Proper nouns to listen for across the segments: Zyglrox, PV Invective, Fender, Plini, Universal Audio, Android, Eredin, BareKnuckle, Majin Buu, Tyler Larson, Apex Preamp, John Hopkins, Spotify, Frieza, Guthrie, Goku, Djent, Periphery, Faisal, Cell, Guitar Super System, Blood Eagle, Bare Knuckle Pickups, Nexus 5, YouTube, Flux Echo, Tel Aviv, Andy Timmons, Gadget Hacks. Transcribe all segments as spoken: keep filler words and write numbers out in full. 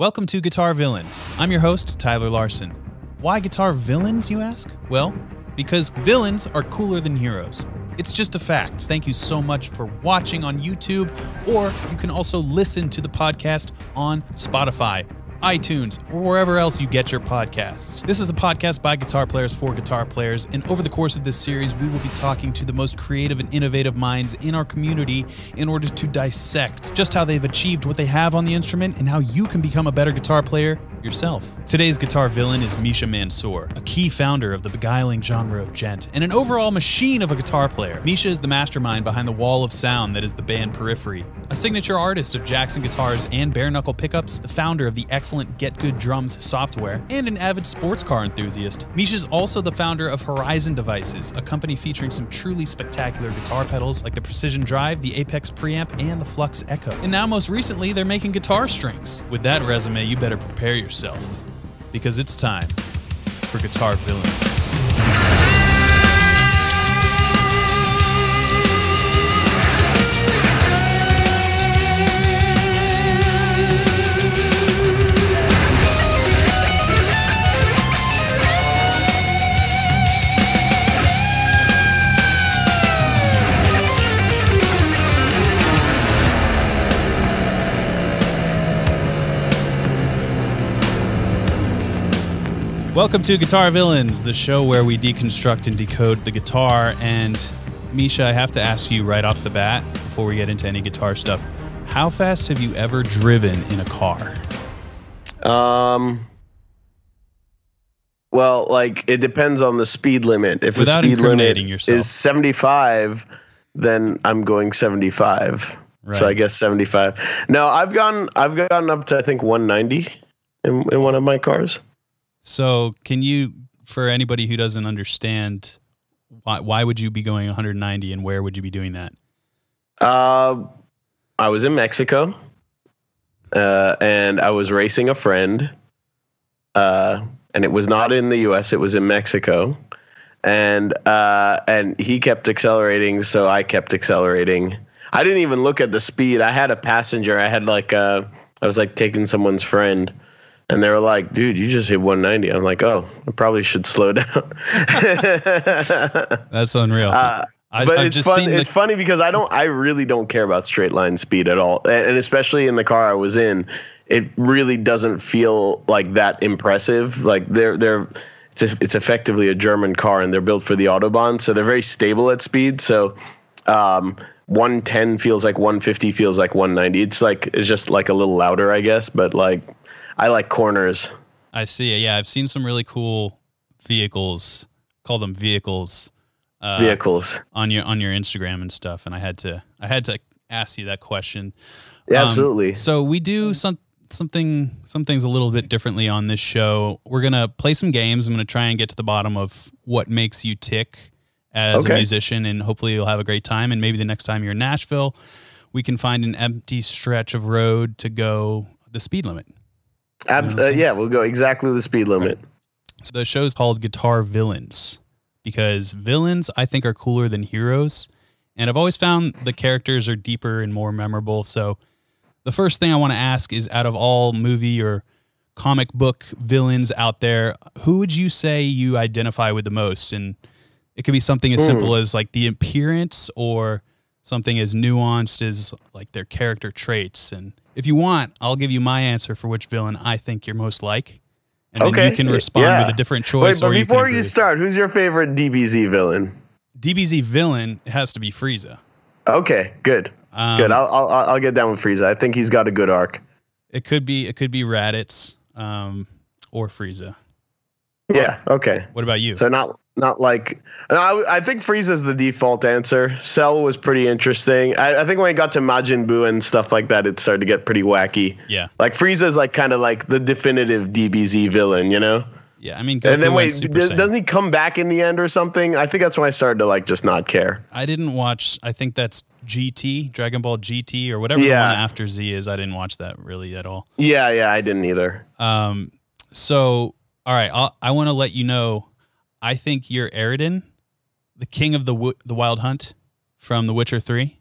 Welcome to Guitar Villains. I'm your host, Tyler Larson. Why Guitar Villains, you ask? Well, because villains are cooler than heroes. It's just a fact. Thank you so much for watching on YouTube, or you can also listen to the podcast on Spotify, iTunes, or wherever else you get your podcasts. This is a podcast by guitar players for guitar players, and over the course of this series, we will be talking to the most creative and innovative minds in our community in order to dissect just how they've achieved what they have on the instrument and how you can become a better guitar player yourself. Today's guitar villain is Misha Mansoor, a key founder of the beguiling genre of Djent, and an overall machine of a guitar player. Misha is the mastermind behind the wall of sound that is the band Periphery, a signature artist of Jackson Guitars and Bare Knuckle Pickups, the founder of the excellent Get Good Drums software, and an avid sports car enthusiast. Misha is also the founder of Horizon Devices, a company featuring some truly spectacular guitar pedals like the Precision Drive, the Apex Preamp, and the Flux Echo. And now most recently, they're making guitar strings. With that resume, you better prepare yourself. Yourself, because it's time for Guitar Villains. Welcome to Guitar Villains, the show where we deconstruct and decode the guitar. And Misha, I have to ask you right off the bat, before we get into any guitar stuff, how fast have you ever driven in a car? Um, well, like, it depends on the speed limit. If Without the speed limit yourself. is seventy-five, then I'm going seventy-five. Right. So I guess seventy-five. No, I've gone, I've gotten up to, I think, one ninety in, in one of my cars. So can you, for anybody who doesn't understand, why, why would you be going one hundred ninety and where would you be doing that? Uh, I was in Mexico uh, and I was racing a friend uh, and it was not in the U S, it was in Mexico. And, uh, and he kept accelerating, so I kept accelerating. I didn't even look at the speed. I had a passenger. I had like a, I was like taking someone's friend. And they were like, dude, you just hit one ninety. I'm like, oh, I probably should slow down. That's unreal. Uh, I, but I've it's, just fun, seen it's the... funny because I don't, I really don't care about straight line speed at all. And especially in the car I was in, it really doesn't feel like that impressive. Like they're, they're, it's, a, it's effectively a German car and they're built for the Autobahn. So they're very stable at speed. So, um, one ten feels like one fifty feels like one ninety. It's like, it's just like a little louder, I guess, but like, I like corners. I see. Yeah, I've seen some really cool vehicles. Call them vehicles. Uh, vehicles on your on your Instagram and stuff. And I had to I had to ask you that question. Yeah, um, absolutely. So we do some something some things a little bit differently on this show. We're gonna play some games. I'm gonna try and get to the bottom of what makes you tick as okay. a musician, and hopefully you'll have a great time. And maybe the next time you're in Nashville, we can find an empty stretch of road to go the speed limit. Ab uh, yeah, we'll go exactly the speed limit. Right. So the show's called Guitar Villains because villains, I think, are cooler than heroes. And I've always found the characters are deeper and more memorable. So the first thing I want to ask is, out of all movie or comic book villains out there, who would you say you identify with the most? And it could be something as mm. simple as like the appearance or something as nuanced as like their character traits. And if you want, I'll give you my answer for which villain I think you're most like. And okay. then you can respond yeah. with a different choice. Wait, but or before you, you start, who's your favorite D B Z villain? D B Z villain has to be Frieza. Okay, good. Um, good. I'll, I'll, I'll get down with Frieza. I think he's got a good arc. It could be, it could be Raditz um, or Frieza. Yeah, okay. What about you? So not... Not like I, I think Frieza's the default answer. Cell was pretty interesting. I, I think when it got to Majin Buu and stuff like that, it started to get pretty wacky. Yeah, like Frieza's like kind of like the definitive D B Z villain, you know? Yeah, I mean, Goku and then wait, doesn't he come back in the end or something? I think that's when I started to like just not care. I didn't watch. I think that's G T, Dragon Ball G T, or whatever yeah. the one after Z is. I didn't watch that really at all. Yeah, yeah, I didn't either. Um, so all right, I'll, I want to let you know. I think you're Eredin, the king of the the Wild Hunt from The Witcher three.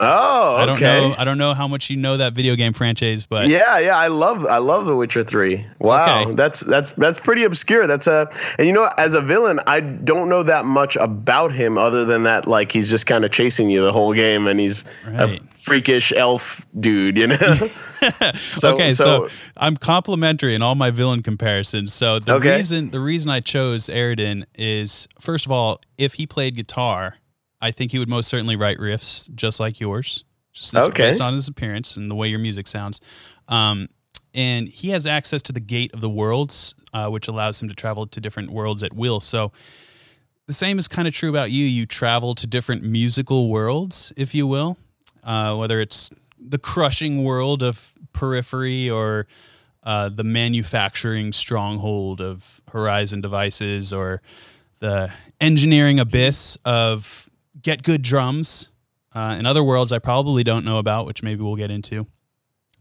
Oh, I don't okay. know. I don't know how much you know that video game franchise, but yeah, yeah, I love, I love The Witcher three. Wow, okay. that's that's that's pretty obscure. That's a, and you know, as a villain, I don't know that much about him other than that, like he's just kind of chasing you the whole game, and he's right. a freakish elf dude, you know. so, okay, so, so I'm complimentary in all my villain comparisons. So the okay. reason the reason I chose Eredin is, first of all, if he played guitar, I think he would most certainly write riffs just like yours, just okay. based on his appearance and the way your music sounds. Um, and he has access to the Gate of the Worlds, uh, which allows him to travel to different worlds at will. So the same is kind of true about you. You travel to different musical worlds, if you will, uh, whether it's the crushing world of Periphery or uh, the manufacturing stronghold of Horizon Devices or the engineering abyss of Get Good Drums, uh, and other worlds I probably don't know about, which maybe we'll get into.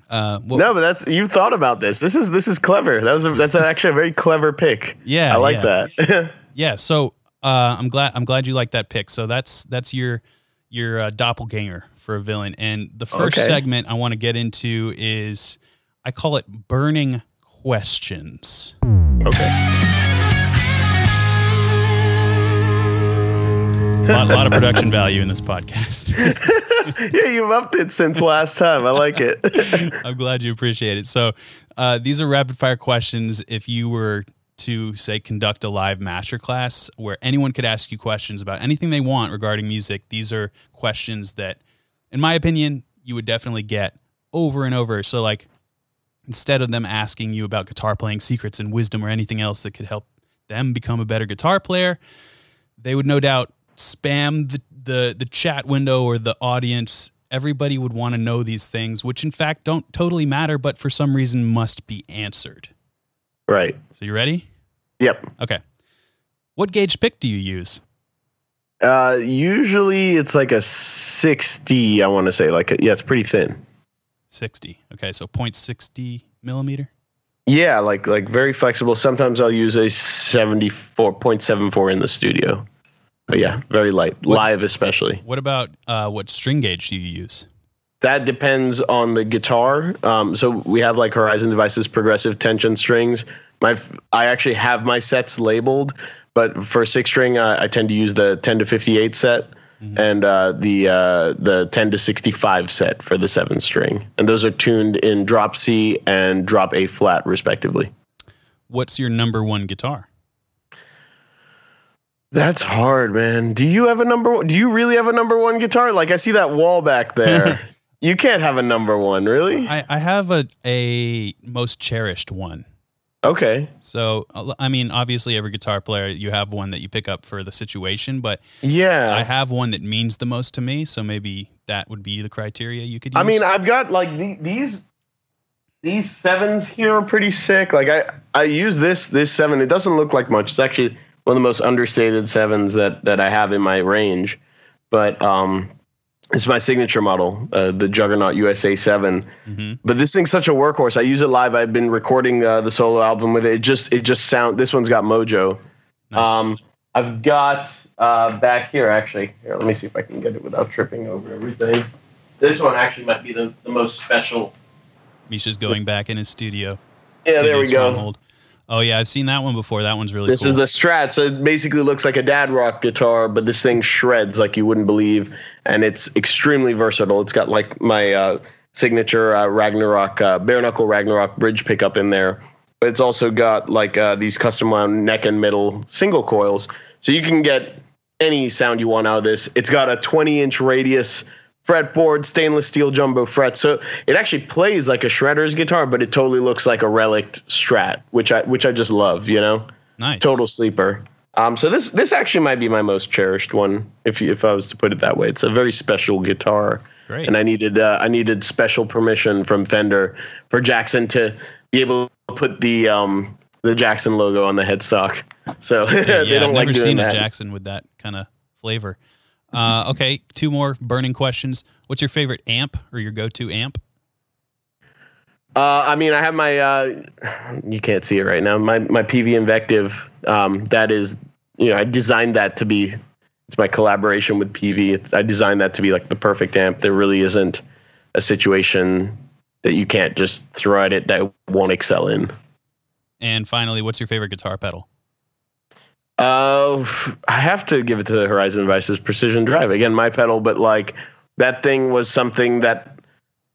Uh, well, no, but that's you thought about this. This is this is clever. That was a, that's actually a very clever pick. Yeah, I like yeah. that. yeah. So uh, I'm glad I'm glad you like that pick. So that's that's your your uh, doppelganger for a villain. And the first okay. segment I want to get into is, I call it burning questions. Okay. A lot, lot of production value in this podcast. yeah, you've upped it since last time. I like it. I'm glad you appreciate it. So uh, these are rapid-fire questions. If you were to, say, conduct a live masterclass where anyone could ask you questions about anything they want regarding music, these are questions that, in my opinion, you would definitely get over and over. So, like, instead of them asking you about guitar playing secrets and wisdom or anything else that could help them become a better guitar player, they would no doubt spam the, the the chat window or the audience. Everybody would want to know these things, which in fact don't totally matter, but for some reason must be answered. Right. So you ready? Yep. Okay. What gauge pick do you use? Uh, usually it's like a sixty, I want to say. Like a, yeah, it's pretty thin. sixty. Okay, so point six zero millimeter? Yeah, like like very flexible. Sometimes I'll use a seventy-four, point seven four in the studio. But yeah, very light, what, live especially. What about uh, what string gauge do you use? That depends on the guitar. Um, so we have like Horizon Devices progressive tension strings. My I actually have my sets labeled, but for six string, uh, I tend to use the ten to fifty-eight set mm-hmm. and uh, the uh, the ten to sixty-five set for the seven string, and those are tuned in drop C and drop A flat respectively. What's your number one guitar? That's hard, man. Do you have a number one? Do you really have a number one guitar? Like, I see that wall back there. You can't have a number one, really? I, I have a, a most cherished one. Okay. So, I mean, obviously every guitar player, you have one that you pick up for the situation, but yeah, I have one that means the most to me, so maybe that would be the criteria you could use. I mean, I've got, like, the, these... These sevens here are pretty sick. Like, I, I use this, this seven. It doesn't look like much. It's actually one of the most understated sevens that that I have in my range, but um, it's my signature model, uh, the Juggernaut U S A seven. Mm-hmm. But this thing's such a workhorse. I use it live. I've been recording uh, the solo album with it. It just it just sound. This one's got mojo. Nice. Um, I've got uh, back here actually. Here, let me see if I can get it without tripping over everything. This one actually might be the the most special. Misha's going back in his studio. Yeah, studio there we stronghold. Go. Oh, yeah, I've seen that one before. That one's really this cool. This is the Strat, so it basically looks like a dad rock guitar, but this thing shreds like you wouldn't believe, and it's extremely versatile. It's got, like, my uh, signature uh, Ragnarok, uh, Bare Knuckle Ragnarok bridge pickup in there, but it's also got, like, uh, these custom-wound neck and middle single coils, so you can get any sound you want out of this. It's got a twenty-inch radius fretboard, stainless steel jumbo fret, so it actually plays like a shredder's guitar, but it totally looks like a relict Strat, which I which I just love, you know. Nice, total sleeper. Um, so this this actually might be my most cherished one, if you, if I was to put it that way. It's a very special guitar. Great, and I needed uh, I needed special permission from Fender for Jackson to be able to put the um the Jackson logo on the headstock. So yeah, yeah, they don't I've like never doing seen that. A Jackson with that kind of flavor. Uh, okay, two more burning questions. What's your favorite amp or your go-to amp? Uh, I mean, I have my, uh, you can't see it right now, my my P V Invective. Um, that is, you know, I designed that to be It's my collaboration with P V. It's, I designed that to be like the perfect amp. There really isn't a situation that you can't just throw at it that it won't excel in. And finally, what's your favorite guitar pedal? Uh, I have to give it to the Horizon Devices Precision Drive. Again, my pedal, but like that thing was something that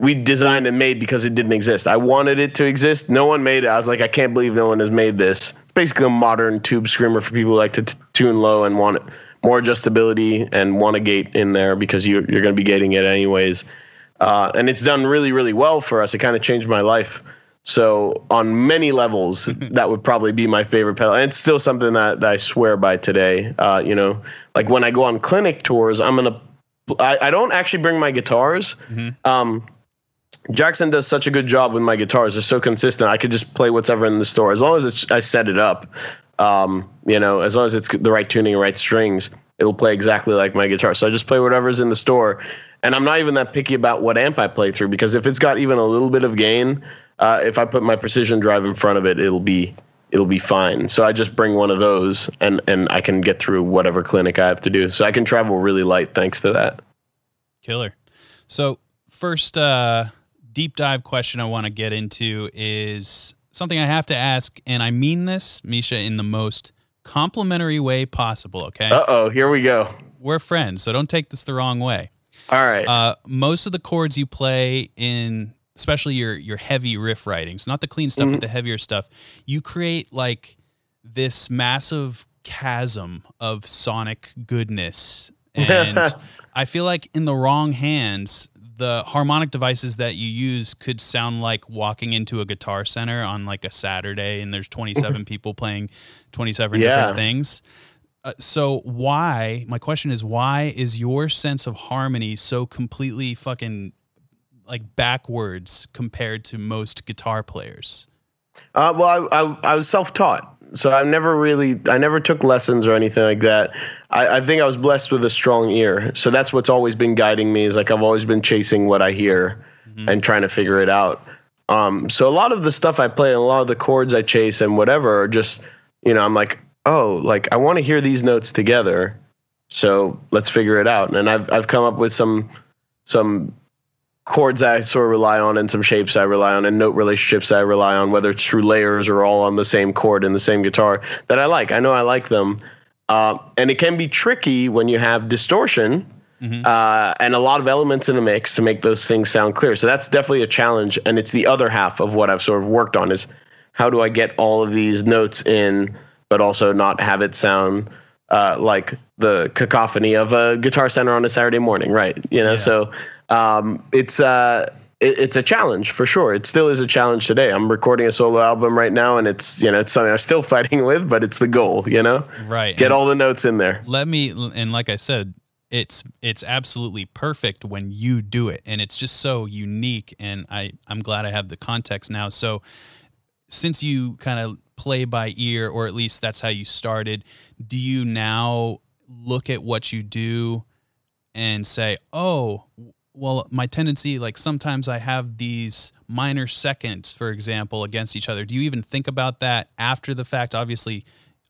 we designed and made because it didn't exist. I wanted it to exist. No one made it. I was like, I can't believe no one has made this. It's basically a modern tube screamer for people who like to t tune low and want more adjustability and want a gate in there because you're, you're going to be gating it anyways. Uh, and it's done really, really well for us. It kind of changed my life. So on many levels, that would probably be my favorite pedal. And it's still something that, that I swear by today. Uh, you know, like when I go on clinic tours, I'm going to, I, I don't actually bring my guitars. Mm-hmm. um, Jackson does such a good job with my guitars. They're so consistent. I could just play whatever in the store. As long as it's, I set it up, um, you know, as long as it's the right tuning, right strings, it'll play exactly like my guitar. So I just play whatever's in the store. And I'm not even that picky about what amp I play through, because if it's got even a little bit of gain, uh, if I put my Precision Drive in front of it, it'll be it'll be fine. So I just bring one of those, and and I can get through whatever clinic I have to do. So I can travel really light thanks to that. Killer. So first uh, deep dive question I want to get into is something I have to ask, and I mean this, Misha, in the most complimentary way possible. Okay. Uh oh, here we go. We're friends, so don't take this the wrong way. All right. Uh, most of the chords you play in, especially your your heavy riff writings, not the clean stuff, mm-hmm. but the heavier stuff, you create like this massive chasm of sonic goodness. And I feel like in the wrong hands, the harmonic devices that you use could sound like walking into a guitar center on like a Saturday and there's twenty-seven people playing twenty-seven yeah. different things. Uh, so why, my question is, why is your sense of harmony so completely fucking like backwards compared to most guitar players? Uh, well, I, I, I was self-taught. So I never really, I never took lessons or anything like that. I, I think I was blessed with a strong ear. So that's what's always been guiding me, is like I've always been chasing what I hear mm-hmm. and trying to figure it out. Um, so a lot of the stuff I play and a lot of the chords I chase and whatever are just, you know, I'm like, oh, like I want to hear these notes together, so let's figure it out. And I've I've come up with some some chords I sort of rely on, and some shapes I rely on, and note relationships I rely on, whether it's through layers or all on the same chord and the same guitar, that I like. I know I like them, uh, and it can be tricky when you have distortion mm-hmm. uh, and a lot of elements in a mix to make those things sound clear. So that's definitely a challenge, and it's the other half of what I've sort of worked on, is how do I get all of these notes in, but also not have it sound uh, like the cacophony of a guitar center on a Saturday morning, right? You know, yeah. so um, it's uh, it, it's a challenge for sure. It still is a challenge today. I'm recording a solo album right now, and it's you know it's something I'm still fighting with, but it's the goal, you know, right? Get and all the notes in there. Let me, and like I said, it's it's absolutely perfect when you do it, and it's just so unique. And I I'm glad I have the context now. So since you kind of play by ear, or at least that's how you started, do you now look at what you do and say, oh, well, my tendency, like sometimes I have these minor seconds, for example, against each other. Do you even think about that after the fact? Obviously,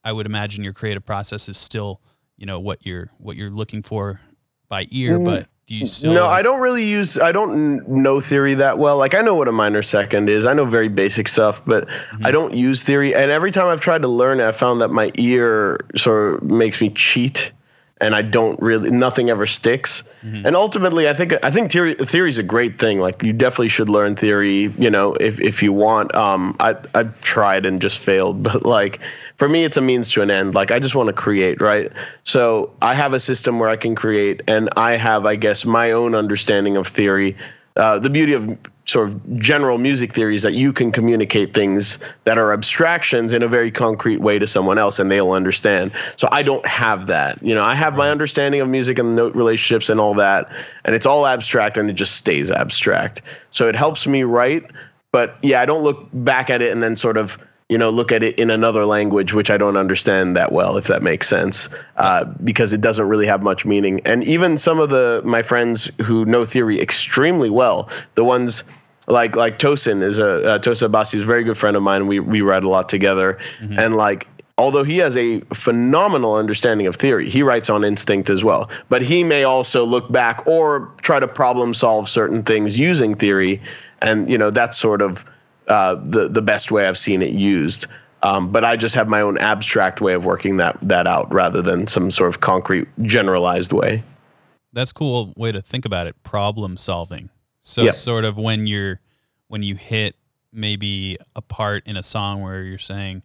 I would imagine your creative process is still, you know, what you're, what you're looking for by ear, mm. but do you still? No, I don't really use, I don't know theory that well. Like I know what a minor second is. I know very basic stuff, but mm-hmm. I don't use theory. And every time I've tried to learn it, I found that my ear sort of makes me cheat, and I don't really, nothing ever sticks. Mm-hmm. And ultimately I think, I think theory, theory is a great thing. Like you definitely should learn theory, you know, if, if you want. um, I, I've tried and just failed, but like for me, it's a means to an end. Like I just want to create, right? So I have a system where I can create, and I have, I guess, my own understanding of theory. Uh, the beauty of sort of general music theory is that you can communicate things that are abstractions in a very concrete way to someone else, and they'll understand. So I don't have that. You know, I have my understanding of music and note relationships and all that, and it's all abstract, and it just stays abstract. So it helps me write, but yeah, I don't look back at it and then sort of, you know, look at it in another language, which I don't understand that well, if that makes sense, uh, because it doesn't really have much meaning. And even some of the, my friends who know theory extremely well, the ones like, like Tosin is a, uh, Tosin Abbasi is a very good friend of mine. We, we ride a lot together. Mm-hmm. And like, although he has a phenomenal understanding of theory, he writes on instinct as well. But he may also look back or try to problem solve certain things using theory. And, you know, that's sort of uh, the, the best way I've seen it used. Um, but I just have my own abstract way of working that, that out rather than some sort of concrete generalized way. That's a cool way to think about it. Problem solving. So yeah. sort of when you're, when you hit maybe a part in a song where you're saying,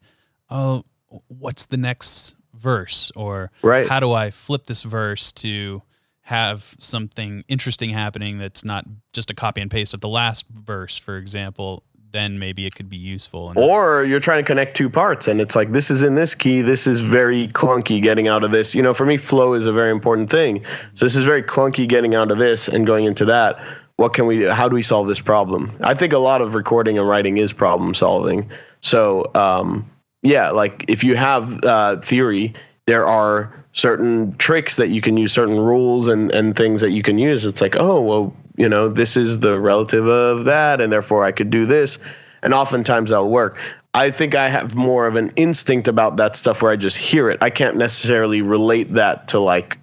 oh, what's the next verse? Or right. how do I flip this verse to have something interesting happening that's not just a copy and paste of the last verse, for example, then maybe it could be useful. And or you're trying to connect two parts and it's like, this is in this key, this is very clunky getting out of this. You know, for me, flow is a very important thing. So this is very clunky getting out of this and going into that. What can we do? How do we solve this problem? I think a lot of recording and writing is problem solving. So, um, yeah, like if you have uh, theory, there are certain tricks that you can use, certain rules and, and things that you can use. It's like, oh, well, you know, this is the relative of that, and therefore I could do this. And oftentimes that'll work. I think I have more of an instinct about that stuff where I just hear it. I can't necessarily relate that to like,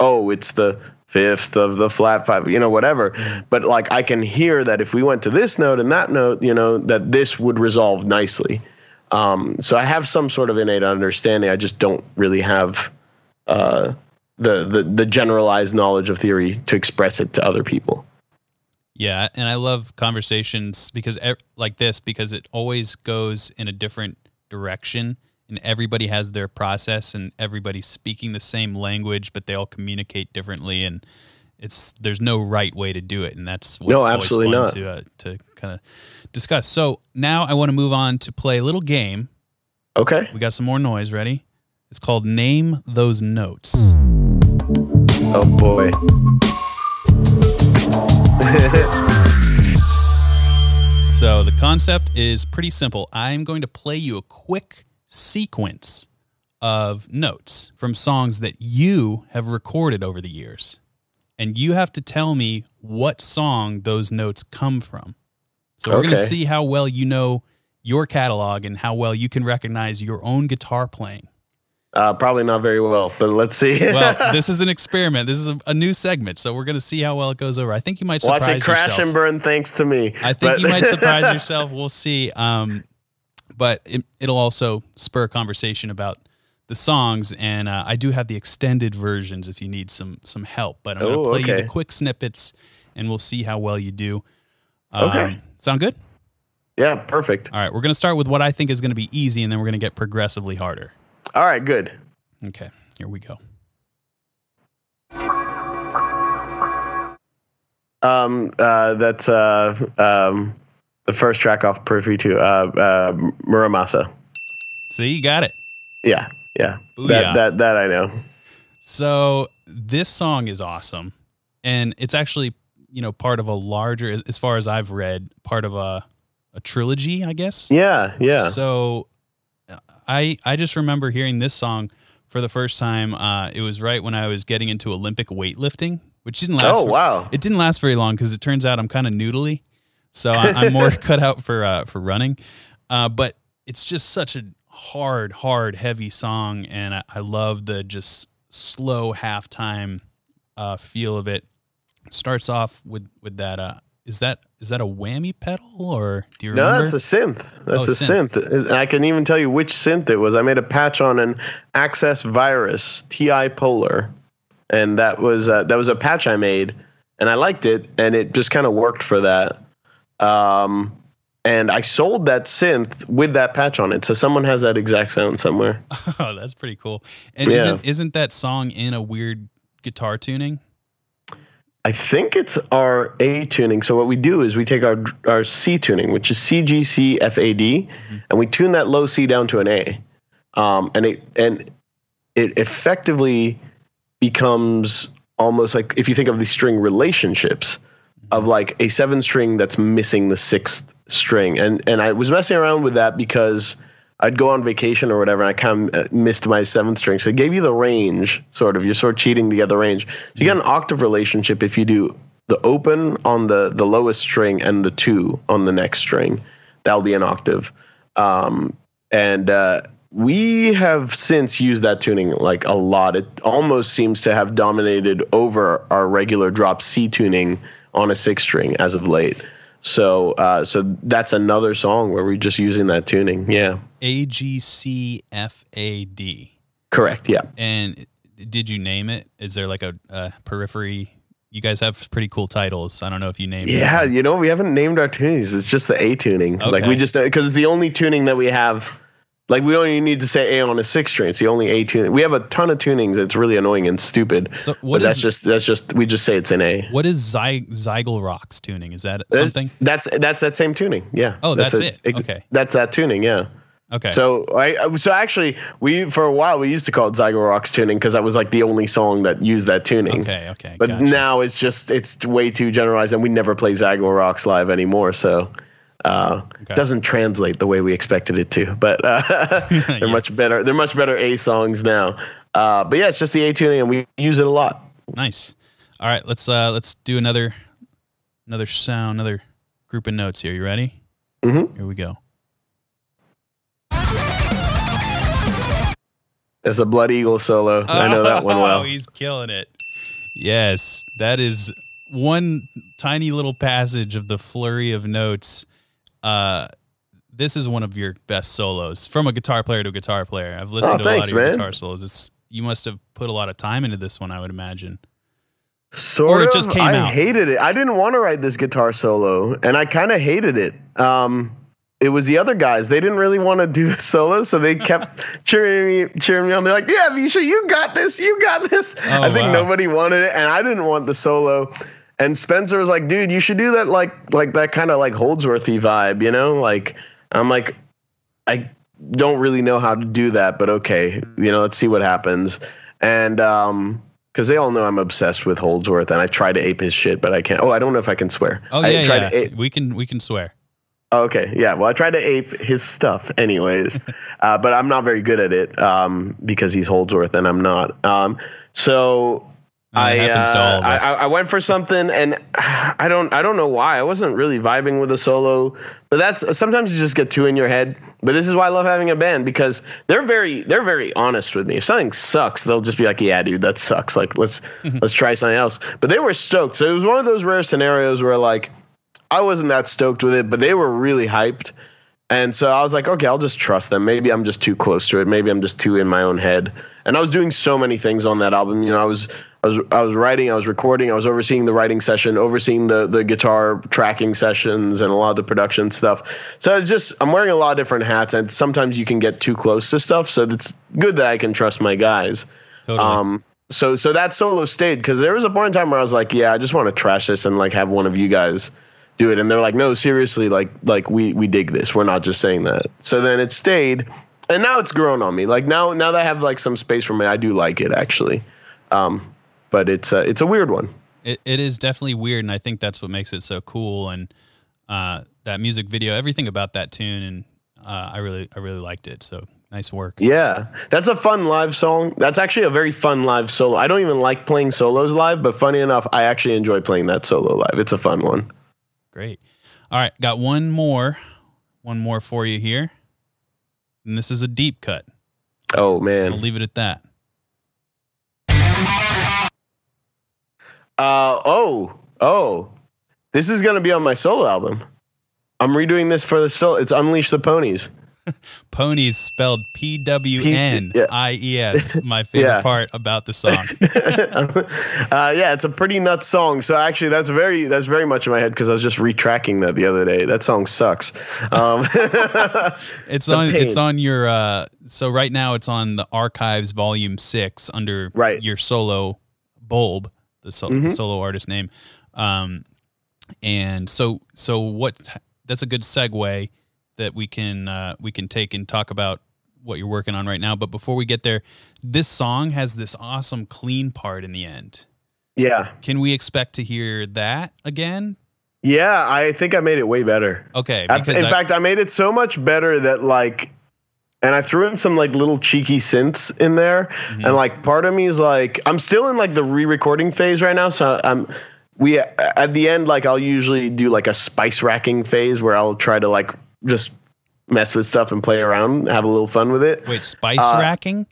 oh, it's the fifth of the flat five, you know, whatever. But like I can hear that if we went to this note and that note, you know, that this would resolve nicely. Um, so I have some sort of innate understanding. I just don't really have uh, the, the the generalized knowledge of theory to express it to other people. Yeah, and I love conversations because like this, because it always goes in a different direction, and everybody has their process, and everybody's speaking the same language, but they all communicate differently, and it's there's no right way to do it, and that's what no, it's absolutely always fun not. to uh, to kind of discuss. So now I want to move on to play a little game. Okay, we got some more noise ready. It's called Name Those Notes. Oh boy. So the concept is pretty simple. I'm going to play you a quick sequence of notes from songs that you have recorded over the years. And you have to tell me what song those notes come from. So we're okay. going to see how well you know your catalog and how well you can recognize your own guitar playing. Uh, probably not very well, but let's see. Well, this is an experiment. This is a, a new segment, so we're going to see how well it goes over. I think you might surprise yourself. Watch it crash yourself. and burn thanks to me. I think but. you might surprise yourself. We'll see. Um, but it, it'll also spur conversation about the songs, and uh, I do have the extended versions if you need some some help. But I'm going to play okay. you the quick snippets, and we'll see how well you do. Um, okay. Sound good? Yeah, perfect. All right, we're going to start with what I think is going to be easy, and then we're going to get progressively harder. All right, good. Okay, here we go. Um, uh, that's uh, um, the first track off Periphery two, uh, uh, Muramasa. See, you got it. Yeah. Yeah, that, that that I know. So this song is awesome, and it's actually, you know, part of a larger, as far as I've read, part of a a trilogy, I guess. Yeah, yeah. So I I just remember hearing this song for the first time. Uh, it was right when I was getting into Olympic weightlifting, which didn't last. Oh for, wow! It didn't last very long because it turns out I'm kind of noodly, so I, I'm more cut out for uh, for running. Uh, but it's just such a hard, hard, heavy song, and I, I love the just slow halftime uh, feel of it. Starts off with with that. Uh, is that is that a whammy pedal or do you remember? No, that's a synth. That's oh, a synth. synth. I can even tell you which synth it was. I made a patch on an Access Virus T I Polar, and that was uh, that was a patch I made, and I liked it, and it just kind of worked for that. Um, And I sold that synth with that patch on it. So someone has that exact sound somewhere. Oh, that's pretty cool. And yeah. isn't, isn't that song in a weird guitar tuning? I think it's our A tuning. So what we do is we take our our C tuning, which is C, G, C, F, A, D, mm-hmm. and we tune that low C down to an A. Um, and it and it effectively becomes almost like, if you think of the string relationships, of like a seven string that's missing the sixth string. And and I was messing around with that because I'd go on vacation or whatever, and I kind of missed my seventh string. So it gave you the range, sort of. You're sort of cheating to get the range. So you get an octave relationship if you do the open on the, the lowest string and the two on the next string. That'll be an octave. Um, and uh, We have since used that tuning like a lot. It almost seems to have dominated over our regular drop C tuning on a six string as of late. So uh, so that's another song where we're just using that tuning. Yeah. A G C F A D. Correct, yeah. And did you name it? Is there like a, a periphery? You guys have pretty cool titles. I don't know if you named yeah, it. Yeah, you know, we haven't named our tunings. It's just the A tuning. Okay. Like we just, because it's the only tuning that we have. Like we don't even need to say A on a six string. It's the only A tuning. We have a ton of tunings. It's really annoying and stupid. So what is, that's just that's just we just say it's an A. What is Zy, Zyglrox tuning? Is that something? That's that's that same tuning. Yeah. Oh, that's, that's it. it. Okay. That's that tuning. Yeah. Okay. So I so actually we for a while we used to call it Zyglrox tuning because that was like the only song that used that tuning. Okay. Okay. But gotcha. Now it's just it's way too generalized and we never play Zyglrox live anymore. So. Uh, okay. Doesn't translate the way we expected it to, but uh, they're yeah. much better. They're much better A songs now. Uh, but yeah, it's just the A tuning, and we use it a lot. Nice. All right, let's uh, let's do another another sound, another group of notes here. You ready? Mm-hmm. Here we go. That's a Blood Eagle solo. Oh, I know that one well. He's killing it. Yes, that is one tiny little passage of the flurry of notes. Uh, this is one of your best solos from a guitar player to a guitar player. I've listened oh, to thanks, a lot of your man. guitar solos. It's, you must have put a lot of time into this one, I would imagine. Sort or it of, just came I out. I hated it. I didn't want to write this guitar solo, and I kind of hated it. Um, it was the other guys. They didn't really want to do the solo, so they kept cheering me, cheering me on. They're like, yeah, Misha, you got this. You got this. Oh, I think wow. nobody wanted it, and I didn't want the solo. And Spencer was like, dude, you should do that like like that kind of like Holdsworthy vibe, you know? Like I'm like, I don't really know how to do that, but okay, you know, let's see what happens. And um because they all know I'm obsessed with Holdsworth and I try to ape his shit, but I can't. Oh, I don't know if I can swear. Oh, I yeah, tried yeah. To ape. We can we can swear. Oh, okay. Yeah. Well, I tried to ape his stuff anyways, uh, but I'm not very good at it um, because he's Holdsworth and I'm not. Um, so I, uh, I I went for something and I don't I don't know why I wasn't really vibing with a solo, but that's sometimes you just get two in your head. But this is why I love having a band, because they're very they're very honest with me. If something sucks, they'll just be like, yeah, dude, that sucks. Like let's let's try something else. But they were stoked, so it was one of those rare scenarios where like I wasn't that stoked with it, but they were really hyped, and so I was like, okay, I'll just trust them. Maybe I'm just too close to it. Maybe I'm just too in my own head. And I was doing so many things on that album. You know, I was. I was, I was writing, I was recording, I was overseeing the writing session, overseeing the, the guitar tracking sessions and a lot of the production stuff. So it's just, I'm wearing a lot of different hats, and sometimes you can get too close to stuff. So it's good that I can trust my guys. Totally. Um, so, so that solo stayed, because there was a point in time where I was like, yeah, I just want to trash this and like have one of you guys do it. And they're like, no, seriously, like, like we, we dig this. We're not just saying that. So then it stayed, and now it's grown on me. Like now, now that I have like some space for me, I do like it actually. Um, But it's a, it's a weird one. It, it is definitely weird, and I think that's what makes it so cool. And uh, that music video, everything about that tune, and uh, I really I really liked it. So nice work. Yeah, that's a fun live song. That's actually a very fun live solo. I don't even like playing solos live, but funny enough, I actually enjoy playing that solo live. It's a fun one. Great. All right, got one more, one more for you here, and this is a deep cut. Oh man, I'll leave it at that. Uh oh oh, this is gonna be on my solo album. I'm redoing this for the solo. It's Unleash the Ponies. Ponies spelled P W N I E S. My favorite yeah. part about the song. uh, yeah, it's a pretty nuts song. So actually, that's very that's very much in my head because I was just retracking that the other day. That song sucks. Um, it's on pain. It's on your. Uh, so right now it's on the Archives Volume Six under right. your solo bulb. The solo, mm-hmm. the solo artist name. Um, and so, so what, that's a good segue that we can, uh, we can take and talk about what you're working on right now. But before we get there, this song has this awesome clean part in the end. Yeah. Can we expect to hear that again? Yeah. I think I made it way better. Okay. I, in I, fact, I made it so much better that like, and I threw in some like little cheeky synths in there. Mm-hmm. And like part of me is like, I'm still in like the re-recording phase right now. So I'm, we, at the end, like I'll usually do like a spice racking phase where I'll try to like just mess with stuff and play around, have a little fun with it. Wait, spice uh, racking?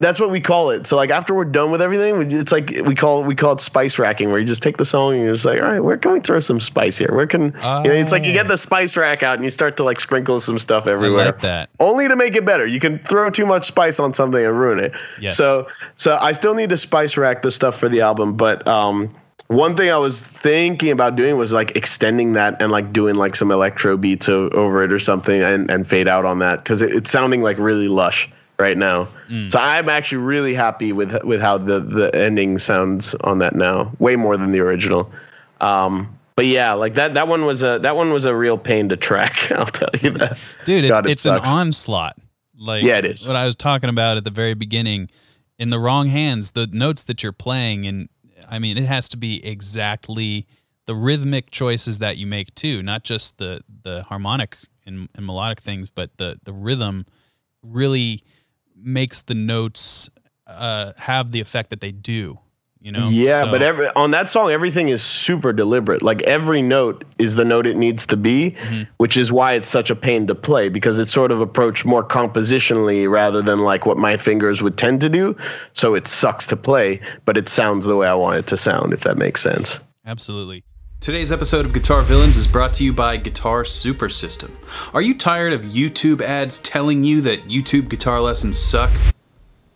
That's what we call it. So like after we're done with everything, we, it's like we call we call it spice racking, where you just take the song and you're just like, all right, where can we throw some spice here? Where can oh. you know, it's like you get the spice rack out and you start to like sprinkle some stuff everywhere. I like that. Only to make it better. You can throw too much spice on something and ruin it. Yes. So so I still need to spice rack the stuff for the album, but um, one thing I was thinking about doing was like extending that and like doing like some electro beats o- over it or something and, and fade out on that because it, it's sounding like really lush right now. Mm. So I'm actually really happy with with how the, the ending sounds on that now, way more than the original. Um, but yeah, like that that one was a that one was a real pain to track. I'll tell you that, dude. It's God, it it's sucks. An onslaught. Like yeah, it is. What I was talking about at the very beginning, in the wrong hands, the notes that you're playing and. I mean, it has to be exactly the rhythmic choices that you make too, not just the, the harmonic and, and melodic things, but the, the rhythm really makes the notes uh, have the effect that they do, you know? Yeah, so, but every, on that song, everything is super deliberate. Like every note is the note it needs to be, mm-hmm. which is why it's such a pain to play because it's sort of approached more compositionally rather than like what my fingers would tend to do. So it sucks to play, but it sounds the way I want it to sound, if that makes sense. Absolutely. Today's episode of Guitar Villains is brought to you by Guitar Super System. Are you tired of YouTube ads telling you that YouTube guitar lessons suck?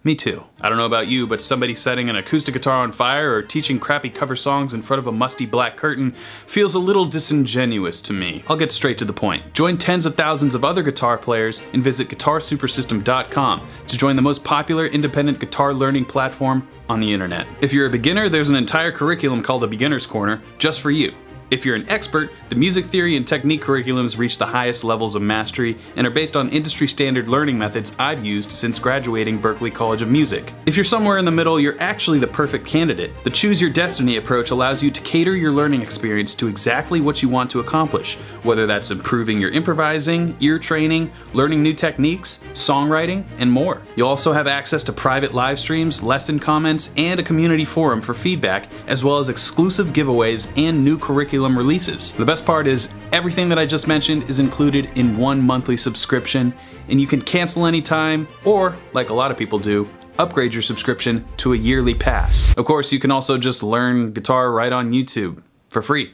Me too. I don't know about you, but somebody setting an acoustic guitar on fire or teaching crappy cover songs in front of a musty black curtain feels a little disingenuous to me. I'll get straight to the point. Join tens of thousands of other guitar players and visit guitar super system dot com to join the most popular independent guitar learning platform on the internet. If you're a beginner, there's an entire curriculum called the Beginner's Corner just for you. If you're an expert, the music theory and technique curriculums reach the highest levels of mastery and are based on industry standard learning methods I've used since graduating Berklee College of Music. If you're somewhere in the middle, you're actually the perfect candidate. The Choose Your Destiny approach allows you to cater your learning experience to exactly what you want to accomplish, whether that's improving your improvising, ear training, learning new techniques, songwriting, and more. You'll also have access to private live streams, lesson comments, and a community forum for feedback, as well as exclusive giveaways and new curriculum releases. The best part is everything that I just mentioned is included in one monthly subscription, and you can cancel anytime or, like a lot of people do, upgrade your subscription to a yearly pass. Of course, you can also just learn guitar right on YouTube for free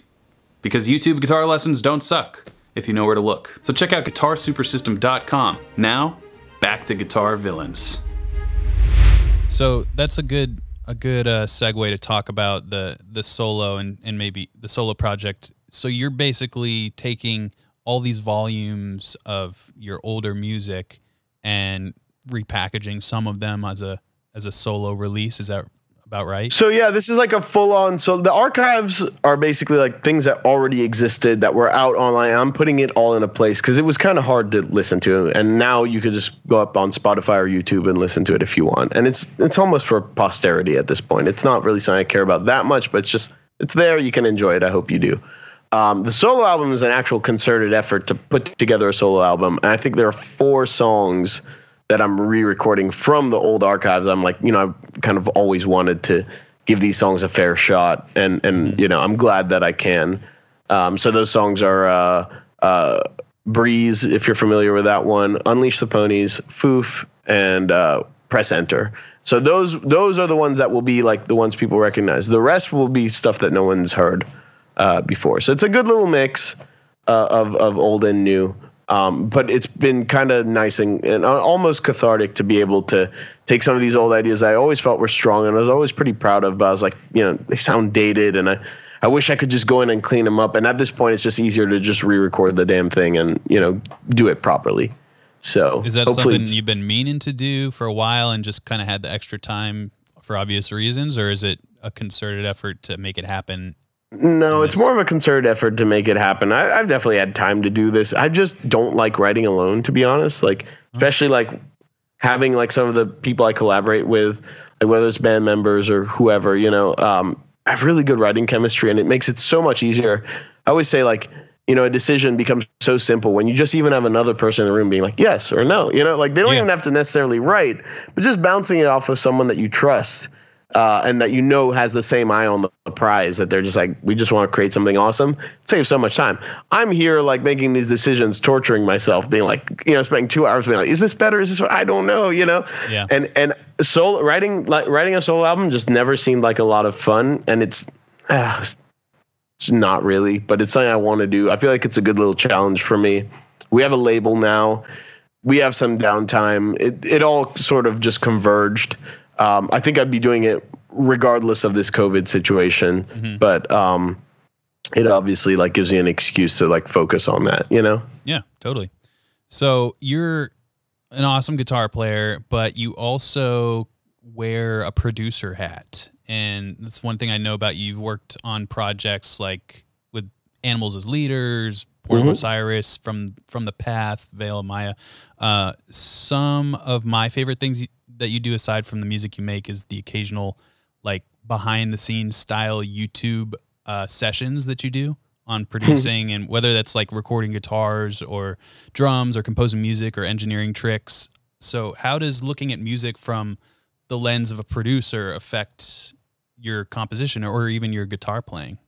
because YouTube guitar lessons don't suck if you know where to look. So check out guitar super system dot com. Now, back to Guitar Villains. So that's a good A good uh, segue to talk about the the solo and, and maybe the solo project. So you're basically taking all these volumes of your older music and repackaging some of them as a as a solo release. Is that about right? So yeah, this is like a full on. So the archives are basically like things that already existed that were out online. I'm putting it all in a place because it was kind of hard to listen to, and now you could just go up on Spotify or YouTube and listen to it if you want. And it's it's almost for posterity at this point. It's not really something I care about that much, but it's just it's there. You can enjoy it. I hope you do. Um, the solo album is an actual concerted effort to put together a solo album, and I think there are four songs that I'm re-recording from the old archives. I'm like, you know, I've kind of always wanted to give these songs a fair shot, and and you know, I'm glad that I can. Um, so those songs are uh, uh, Breeze, if you're familiar with that one, Unleash the Ponies, Foof, and uh, Press Enter. So those those are the ones that will be like the ones people recognize. The rest will be stuff that no one's heard uh, before. So it's a good little mix uh, of of old and new. Um, but it's been kind of nice and, and almost cathartic to be able to take some of these old ideas I always felt were strong and I was always pretty proud of, but I was like, you know, they sound dated and I, I wish I could just go in and clean them up. And at this point, it's just easier to just re-record the damn thing and, you know, do it properly. So is that something you've been meaning to do for a while and just kind of had the extra time for obvious reasons, or is it a concerted effort to make it happen? No, it's more of a concerted effort to make it happen. I, I've definitely had time to do this. I just don't like writing alone, to be honest. Like, especially like having like some of the people I collaborate with, like whether it's band members or whoever, you know, um, I have really good writing chemistry and it makes it so much easier. I always say like, you know, a decision becomes so simple when you just even have another person in the room being like, yes or no, you know, like they don't yeah. even have to necessarily write, but just bouncing it off of someone that you trust uh, and that you know has the same eye on the prize, that they're just like, we just want to create something awesome. It saves so much time. I'm here like making these decisions, torturing myself, being like, you know, spending two hours being like, is this better? Is this, I don't know, you know? Yeah. And, and solo writing, like writing a solo album just never seemed like a lot of fun. And it's, uh, it's not really, but it's something I want to do. I feel like it's a good little challenge for me. We have a label now. We have some downtime. It it all sort of just converged. Um, I think I'd be doing it regardless of this COVID situation, mm-hmm. but um, it obviously like gives you an excuse to like focus on that, you know? Yeah, totally. So you're an awesome guitar player, but you also wear a producer hat. And that's one thing I know about you. You've worked on projects like with Animals as Leaders, Port mm-hmm. of Osiris, from from the Path, Vale of Maya. Uh, some of my favorite things you, that you do aside from the music you make is the occasional like behind the scenes style YouTube uh, sessions that you do on producing, and whether that's like recording guitars or drums or composing music or engineering tricks. So how does looking at music from the lens of a producer affect your composition or even your guitar playing?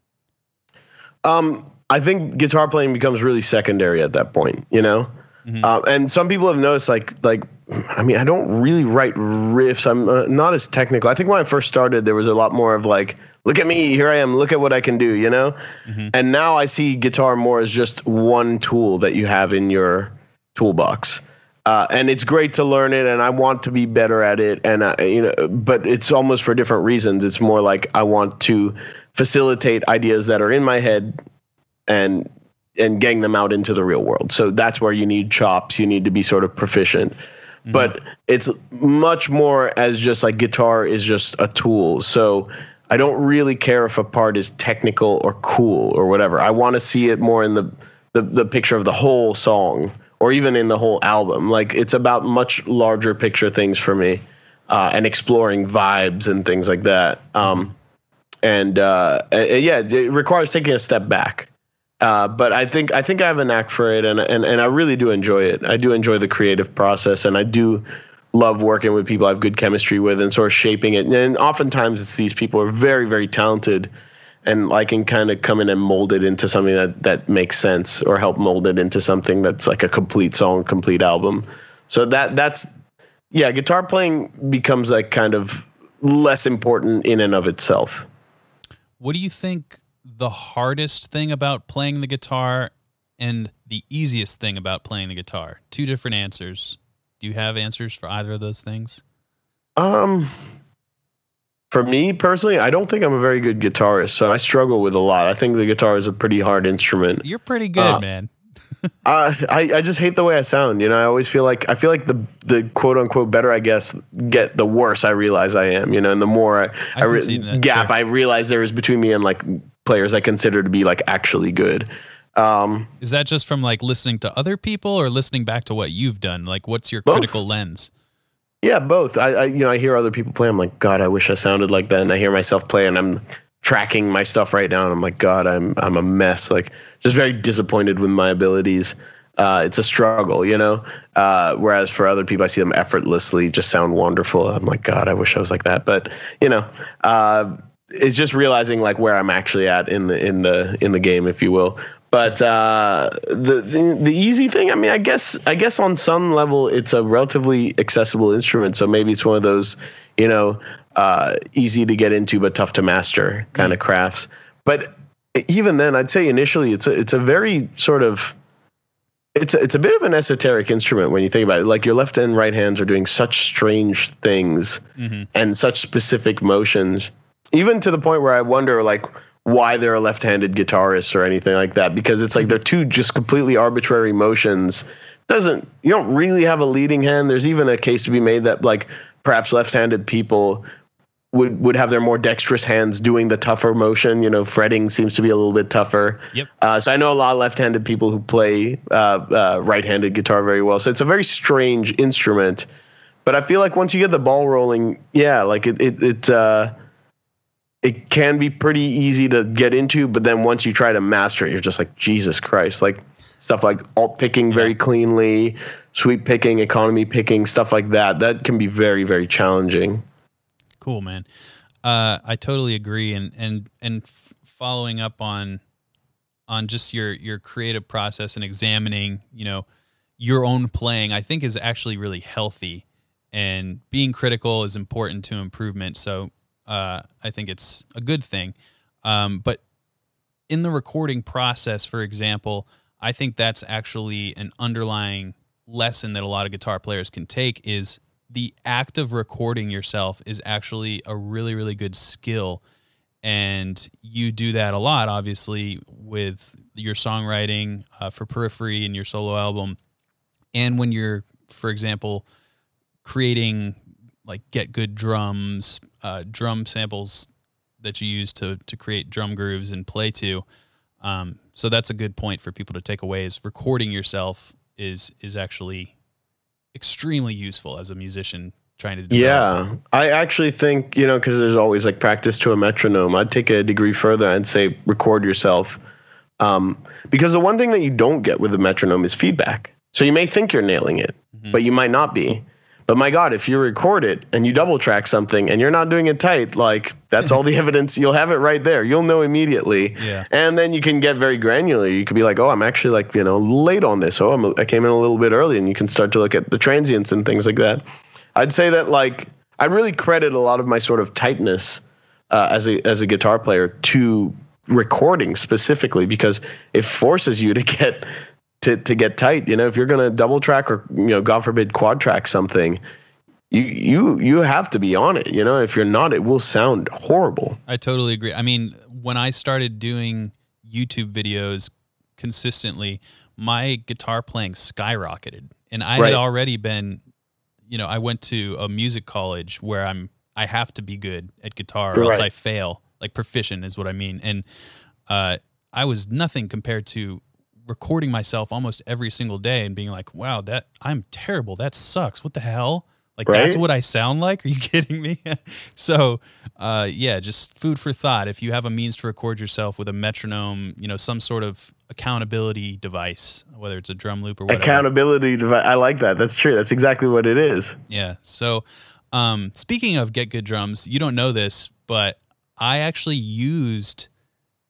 Um. I think guitar playing becomes really secondary at that point, you know? Mm-hmm. uh, and some people have noticed like, like, I mean, I don't really write riffs. I'm uh, not as technical. I think when I first started, there was a lot more of like, look at me, here I am, look at what I can do, you know? Mm-hmm. And now I see guitar more as just one tool that you have in your toolbox. Uh, and it's great to learn it, and I want to be better at it. And I, you know, but it's almost for different reasons. It's more like I want to facilitate ideas that are in my head and and gang them out into the real world. So that's where you need chops. You need to be sort of proficient. Mm-hmm. But it's much more as just like guitar is just a tool. So I don't really care if a part is technical or cool or whatever. I want to see it more in the, the, the picture of the whole song or even in the whole album. Like it's about much larger picture things for me uh, and exploring vibes and things like that. Um, and uh, yeah, it requires taking a step back. Uh, but I think I think I have a knack for it, and, and and I really do enjoy it. I do enjoy the creative process, and I do love working with people I have good chemistry with and sort of shaping it. And oftentimes it's these people are very, very talented, and I can kind of come in and mold it into something that, that makes sense or help mold it into something that's like a complete song, complete album. So that that's, yeah, guitar playing becomes like kind of less important in and of itself. What do you think the hardest thing about playing the guitar and the easiest thing about playing the guitar? Two different answers. Do you have answers for either of those things? Um, for me personally, I don't think I'm a very good guitarist, so I struggle with a lot. I think the guitar is a pretty hard instrument. You're pretty good, uh, man. uh, I, I just hate the way I sound. You know, I always feel like, I feel like the, the quote unquote better, I guess, get the worse I realize I am, you know, and the more I, I, I re that, gap, sure. I realize there is between me and like players I consider to be like actually good. Um, is that just from like listening to other people or listening back to what you've done? Like what's your both. critical lens? Yeah, both. I, I, you know, I hear other people play. I'm like, God, I wish I sounded like that. And I hear myself play and I'm tracking my stuff right now, and I'm like, God, I'm I'm a mess. Like, just very disappointed with my abilities. Uh, it's a struggle, you know. Uh, whereas for other people, I see them effortlessly just sound wonderful. I'm like, God, I wish I was like that. But you know, uh, it's just realizing like where I'm actually at in the in the in the game, if you will. But uh, the, the the easy thing, I mean, I guess I guess on some level, it's a relatively accessible instrument. So maybe it's one of those, you know, uh, easy to get into but tough to master kind of crafts. But even then, I'd say initially it's a, it's a very sort of it's a, it's a bit of an esoteric instrument when you think about it. Like your left and right hands are doing such strange things mm-hmm. and such specific motions, even to the point where I wonder like why there are left-handed guitarists or anything like that, because it's like they're two just completely arbitrary motions. Doesn't you don't really have a leading hand. There's even a case to be made that like perhaps left-handed people would, would have their more dexterous hands doing the tougher motion. You know, fretting seems to be a little bit tougher. Yep. Uh, so I know a lot of left-handed people who play uh, uh, right-handed guitar very well. So it's a very strange instrument, but I feel like once you get the ball rolling, yeah, like it, it, it uh, it can be pretty easy to get into, but then once you try to master it, you're just like, Jesus Christ, like stuff like alt picking very cleanly, sweep picking, economy picking, stuff like that. That can be very, very challenging. Cool, man. Uh, I totally agree. And, and, and following up on, on just your, your creative process and examining, you know, your own playing, I think is actually really healthy, and being critical is important to improvement. So, uh, I think it's a good thing. Um, but in the recording process, for example, I think that's actually an underlying lesson that a lot of guitar players can take, is the act of recording yourself is actually a really, really good skill. And you do that a lot, obviously, with your songwriting uh, for Periphery and your solo album. And when you're, for example, creating like Get Good Drums, uh, drum samples that you use to, to create drum grooves and play to. Um, so that's a good point for people to take away, is recording yourself is, is actually extremely useful as a musician trying to develop. Yeah, I actually think, you know, because there's always like practice to a metronome. I'd take a degree further and say record yourself, um, because the one thing that you don't get with a metronome is feedback. So you may think you're nailing it, mm-hmm. but you might not be. But my God, if you record it and you double track something and you're not doing it tight, like that's all the evidence. You'll have it right there. You'll know immediately. Yeah. And then you can get very granular. You could be like, oh, I'm actually like, you know, late on this. Oh, I'm, I came in a little bit early, and you can start to look at the transients and things like that. I'd say that like, I really credit a lot of my sort of tightness uh, as a, as a guitar player to recording specifically, because it forces you to get To, to get tight. You know, if you're going to double track or, you know, God forbid, quad track something, you, you, you have to be on it. You know, if you're not, it will sound horrible. I totally agree. I mean, when I started doing YouTube videos consistently, my guitar playing skyrocketed, and I right. had already been, you know, I went to a music college where I'm, I have to be good at guitar or right. else I fail. Like proficient is what I mean. And, uh, I was nothing compared to recording myself almost every single day and being like, wow, that I'm terrible. That sucks. What the hell? Like, right? That's what I sound like. Are you kidding me? So, uh, yeah, just food for thought. If you have a means to record yourself with a metronome, you know, some sort of accountability device, whether it's a drum loop or whatever. Accountability device. I like that. That's true. That's exactly what it is. Yeah. So, um, speaking of Get Good Drums, you don't know this, but I actually used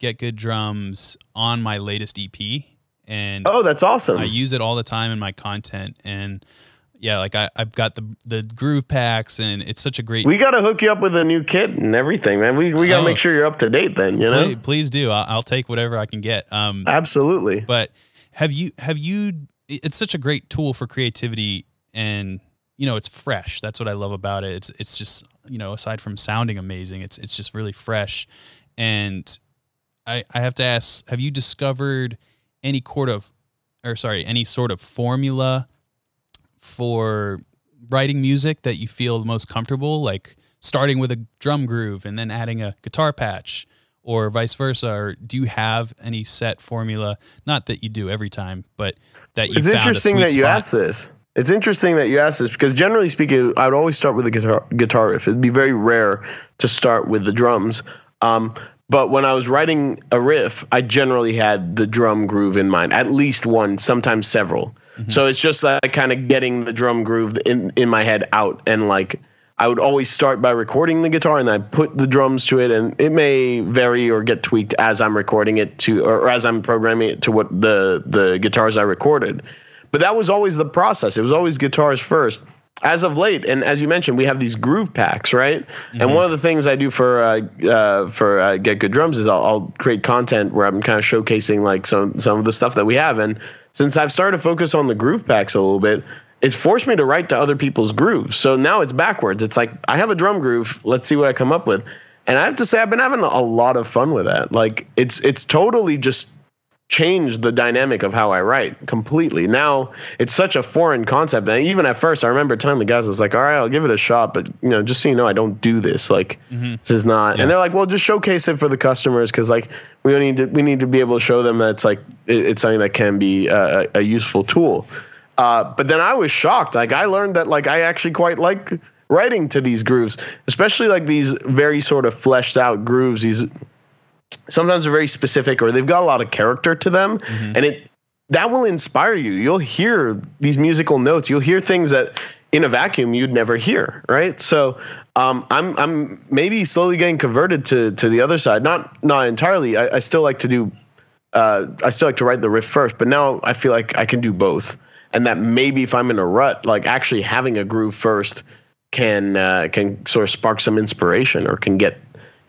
Get Good Drums on my latest E P. And oh, that's awesome. I use it all the time in my content. And yeah, like I, I've got the the groove packs, and it's such a great. We got to hook you up with a new kit and everything, man. We, we got to oh, make sure you're up to date then, you please, know? Please do. I'll, I'll take whatever I can get. Um, Absolutely. But have you, have you, it's such a great tool for creativity, and, you know, it's fresh. That's what I love about it. It's, it's just, you know, aside from sounding amazing, it's, it's just really fresh. And I, I have to ask, have you discovered any sort of, or sorry, any sort of formula for writing music that you feel most comfortable, like starting with a drum groove and then adding a guitar patch, or vice versa? Or do you have any set formula? Not that you do every time, but that you found a sweet spot. It's interesting that you asked this. It's interesting that you asked this, because generally speaking, I would always start with a guitar guitar riff. It'd be very rare to start with the drums. Um, But when I was writing a riff, I generally had the drum groove in mind, at least one, sometimes several. Mm-hmm. So it's just like kind of getting the drum groove in, in my head out. And like I would always start by recording the guitar, and I put the drums to it, and it may vary or get tweaked as I'm recording it to, or as I'm programming it to what the, the guitars I recorded. But that was always the process. It was always guitars first. As of late, and as you mentioned, we have these groove packs, right? Mm-hmm. And one of the things I do for uh, uh, for uh, Get Good Drums is I'll, I'll create content where I'm kind of showcasing like some some of the stuff that we have. And since I've started to focus on the groove packs a little bit, it's forced me to write to other people's grooves. So now it's backwards. It's like, I have a drum groove. Let's see what I come up with. And I have to say, I've been having a lot of fun with that. Like it's it's totally just changed the dynamic of how I write completely. Now it's such a foreign concept. And even at first, I remember telling the guys, I was like, all right, I'll give it a shot, but you know, just so you know, I don't do this. Like mm-hmm. this is not, yeah. And they're like, well, just showcase it for the customers. Cause like we need to, we need to be able to show them that it's like, it, it's something that can be a, a useful tool. Uh, but then I was shocked. Like I learned that like, I actually quite like writing to these grooves, especially like these very sort of fleshed out grooves. These sometimes they're very specific, or they've got a lot of character to them. Mm-hmm. And it that will inspire you. You'll hear these musical notes. You'll hear things that in a vacuum you'd never hear, right? So um, I'm I'm maybe slowly getting converted to to the other side. Not not entirely. I, I still like to do uh, I still like to write the riff first, but now I feel like I can do both, and that maybe if I'm in a rut, like actually having a groove first can uh, can sort of spark some inspiration or can get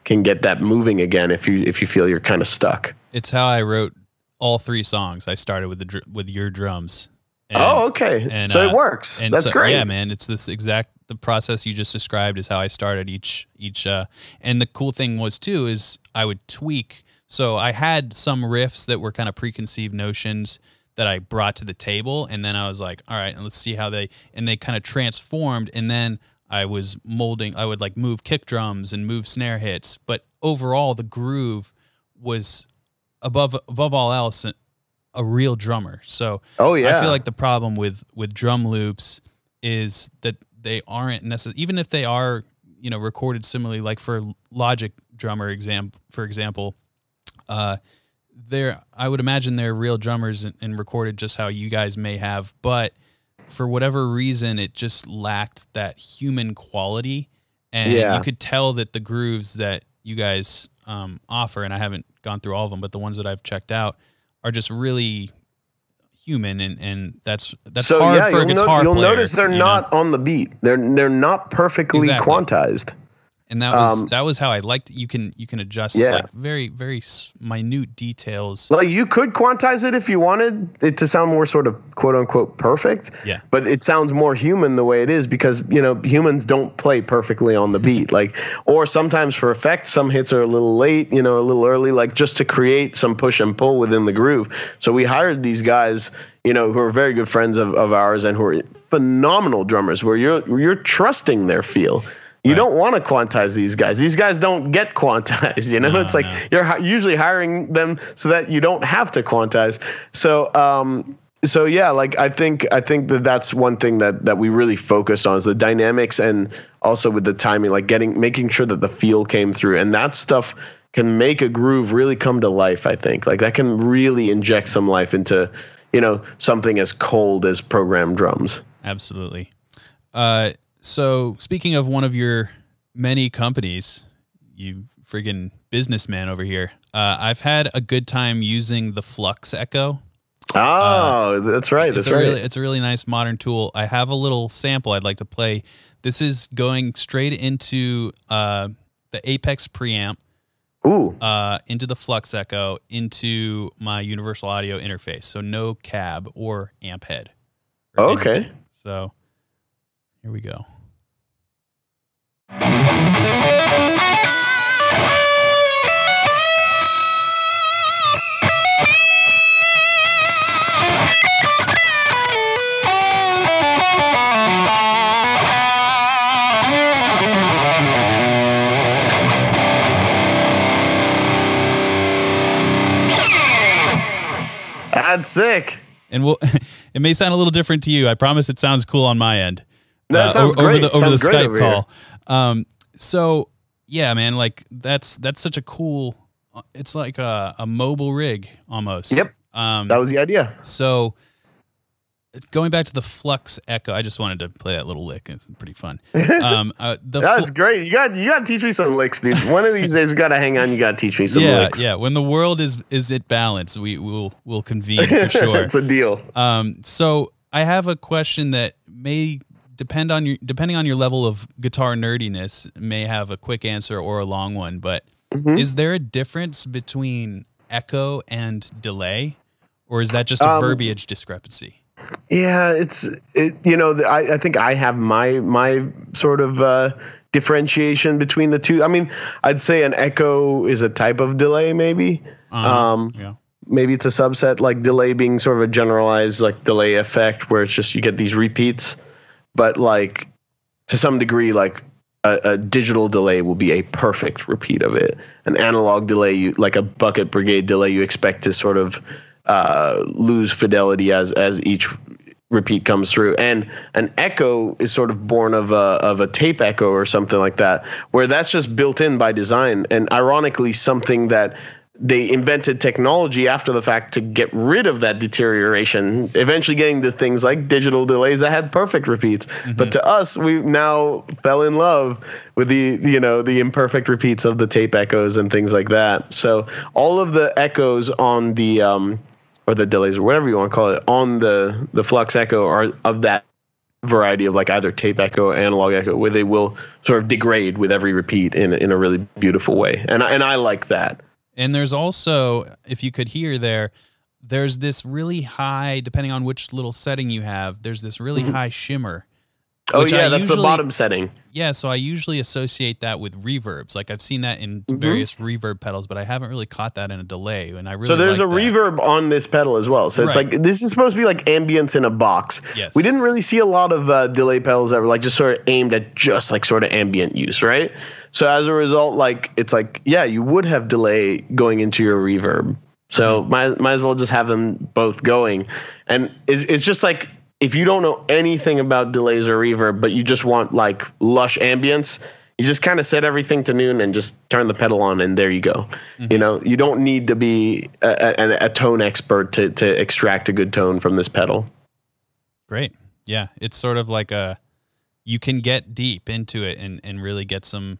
can get that moving again if you if you feel you're kind of stuck. It's how I wrote all three songs. I started with the with your drums. And, oh, okay. And, so uh, it works. That's so, great. Yeah, man. It's this exact, the process you just described is how I started each, each, uh, and the cool thing was too, is I would tweak. So I had some riffs that were kind of preconceived notions that I brought to the table. And then I was like, all right, and let's see how they, and they kind of transformed. And then I was molding, I would like move kick drums and move snare hits. But overall the groove was above, above all else, a real drummer. So oh, yeah. I feel like the problem with, with drum loops is that they aren't necessarily, even if they are, you know, recorded similarly, like for Logic drummer example, for example, uh, they're, I would imagine they're real drummers and, and recorded just how you guys may have, but for whatever reason, it just lacked that human quality. And yeah. you could tell that the grooves that you guys, um, offer, and I haven't gone through all of them, but the ones that I've checked out, are just really human, and and that's that's so, hard yeah, for a guitar no, you'll player. You'll notice they're you not know? on the beat. They're they're not perfectly exactly. quantized. And that was um, that was how I liked. You can you can adjust yeah. like very very minute details. Like you could quantize it if you wanted it to sound more sort of quote unquote perfect. Yeah. But it sounds more human the way it is because you know humans don't play perfectly on the beat. Like or sometimes for effect, some hits are a little late, you know, a little early, like just to create some push and pull within the groove. So we hired these guys, you know, who are very good friends of of ours and who are phenomenal drummers. Where you're you're trusting their feel. You right. don't want to quantize these guys. These guys don't get quantized, you know? No, it's like no. you're usually hiring them so that you don't have to quantize. So, um, so yeah, like I think I think that that's one thing that that we really focused on is the dynamics and also with the timing, like getting making sure that the feel came through. And that stuff can make a groove really come to life, I think. Like that can really inject some life into, you know, something as cold as programmed drums. Absolutely. Uh So speaking of one of your many companies, you friggin' businessman over here, uh, I've had a good time using the Flux Echo. Oh, uh, that's right. That's right. Really, it's a really nice modern tool. I have a little sample I'd like to play. This is going straight into uh, the Apex Preamp, Ooh. Uh, into the Flux Echo, into my Universal Audio interface. So no cab or amp head. Or okay. Anything. So... here we go. That's sick. And we'll, it may sound a little different to you. I promise it sounds cool on my end. Uh, no, over great. the over sounds the Skype over call, um, so yeah, man, like that's that's such a cool. It's like a, a mobile rig almost. Yep, um, that was the idea. So going back to the Flux Echo, I just wanted to play that little lick. It's pretty fun. Um, uh, the that's great. You got you got to teach me some licks, dude. One of these days we got to hang on. You got to teach me some yeah, licks. Yeah, yeah. When the world is is at balance, we will will convene for sure. It's a deal. Um, so I have a question that may. Depend on your, depending on your level of guitar nerdiness, may have a quick answer or a long one, but mm-hmm. is there a difference between echo and delay, or is that just a um, verbiage discrepancy? Yeah, it's, it, you know, I, I think I have my, my sort of uh, differentiation between the two. I mean, I'd say an echo is a type of delay maybe. Um, um, yeah. Maybe it's a subset, like delay being sort of a generalized like delay effect where it's just you get these repeats. But like to some degree, like a, a digital delay will be a perfect repeat of it. An analog delay, you, like a bucket brigade delay, you expect to sort of uh, lose fidelity as as each repeat comes through. And an echo is sort of born of a of a tape echo or something like that, where that's just built in by design. And ironically, something that they invented technology after the fact to get rid of that deterioration, eventually getting to things like digital delays that had perfect repeats. Mm-hmm. But to us, we now fell in love with the, you know, the imperfect repeats of the tape echoes and things like that. So all of the echoes on the, um, or the delays or whatever you want to call it, on the, the Flux Echo are of that variety of like either tape echo, analog echo, where they will sort of degrade with every repeat in, in a really beautiful way. And, and I like that. And there's also, if you could hear there, there's this really high, depending on which little setting you have, there's this really mm-hmm. high shimmer. Oh, yeah, I that's usually, the bottom setting. Yeah, so I usually associate that with reverbs. Like, I've seen that in mm-hmm. various reverb pedals, but I haven't really caught that in a delay. And I really So there's like a that. reverb on this pedal as well. So right. it's like, this is supposed to be like ambience in a box. Yes. We didn't really see a lot of uh, delay pedals that were like just sort of aimed at just like sort of ambient use, right? So as a result, like, it's like, yeah, you would have delay going into your reverb. So mm-hmm. might, might as well just have them both going. And it, it's just like, if you don't know anything about delays or reverb, but you just want like lush ambience, you just kind of set everything to noon and just turn the pedal on and there you go. Mm-hmm. You know, you don't need to be a, a, a tone expert to, to extract a good tone from this pedal. Great. Yeah. It's sort of like a, you can get deep into it and, and really get some,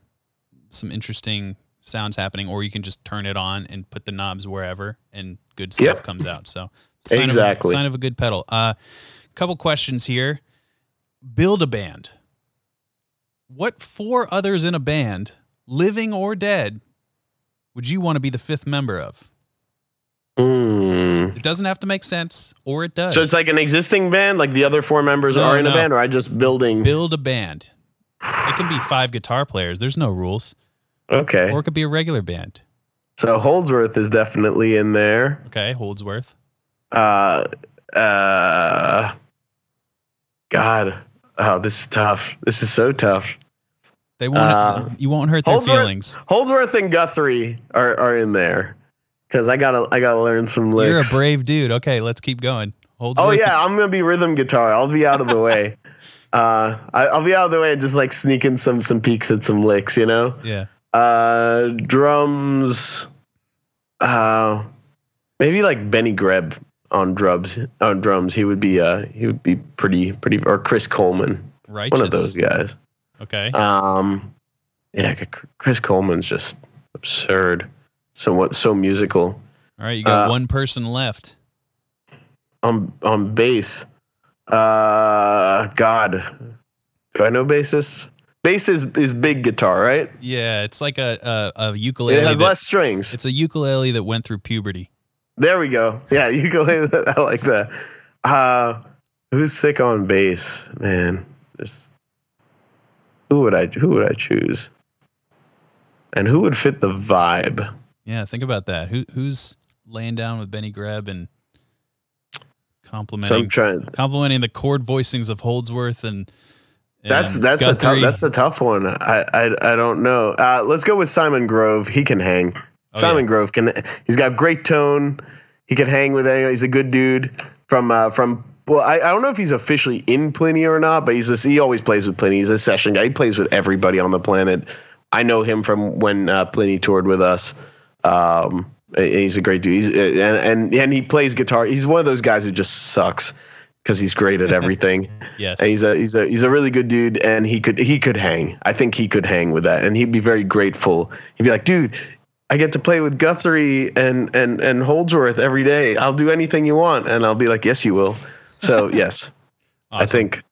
some interesting sounds happening, or you can just turn it on and put the knobs wherever and good stuff yep. comes out. So sign exactly of a, sign of a good pedal. Uh, Couple questions here. Build a band. What four others in a band, living or dead, would you want to be the fifth member of? Mm. It doesn't have to make sense, or it does. So it's like an existing band, like the other four members no, are in no. a band, or I just building? Build a band. It can be five guitar players. There's no rules. Okay. Or it could be a regular band. So Holdsworth is definitely in there. Okay, Holdsworth. Uh... Uh, God, oh, this is tough. This is so tough. They won't. Uh, you won't hurt their Holdsworth, feelings. Holdsworth and Guthrie are are in there because I gotta I gotta learn some licks. You're a brave dude. Okay, let's keep going. Holdsworth. Oh yeah, I'm gonna be rhythm guitar. I'll be out of the way. Uh, I, I'll be out of the way and just like sneaking some some peeks at some licks. You know. Yeah. Uh, drums. Uh, maybe like Benny Greb. On drums, on drums, he would be uh, he would be pretty, pretty, or Chris Coleman, Righteous. One of those guys. Okay. Um, yeah, Chris Coleman's just absurd, somewhat so musical. All right, you got uh, one person left. On on bass, uh, God, do I know bassists? Bass is, is big guitar, right? Yeah, it's like a a, a ukulele. It has that, less strings. It's a ukulele that went through puberty. There we go. Yeah, you go in with that. I like that. Uh, who's sick on bass, man? Just, who would I who would I choose? And who would fit the vibe? Yeah, think about that. Who who's laying down with Benny Greb and complimenting so trying, complimenting the chord voicings of Holdsworth and, and that's that's Guthrie. a tough that's a tough one. I I I don't know. Uh, let's go with Simon Grove. He can hang. Oh, Simon yeah. Grove can. He's got great tone. He can hang with anyone. He's a good dude from uh, from. Well, I, I don't know if he's officially in Plini or not, but he's this. He always plays with Plini. He's a session guy. He plays with everybody on the planet. I know him from when uh, Plini toured with us. Um, he's a great dude. He's, and and and he plays guitar. He's one of those guys who just sucks because he's great at everything. Yes, and he's a he's a he's a really good dude, and he could he could hang. I think he could hang with that, and he'd be very grateful. He'd be like, dude. I get to play with Guthrie and, and, and Holdsworth every day. I'll do anything you want. And I'll be like, yes, you will. So, yes. Awesome. I think.